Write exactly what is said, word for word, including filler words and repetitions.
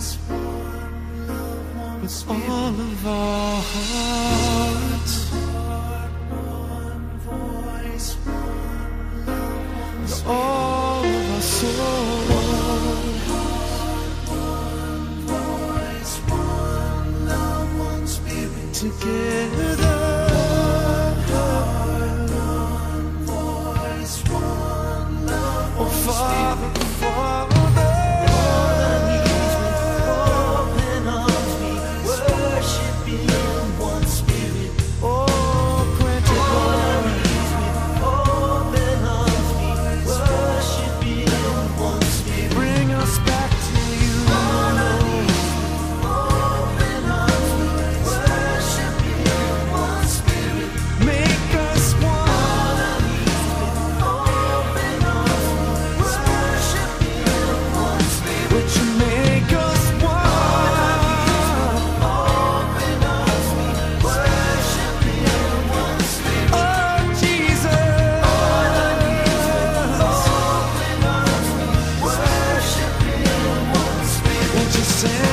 It's all of our hearts. One voice, one love, it's all of our souls. One heart, one voice, one love, one spirit together. One heart, one voice, one love, one spirit together. Say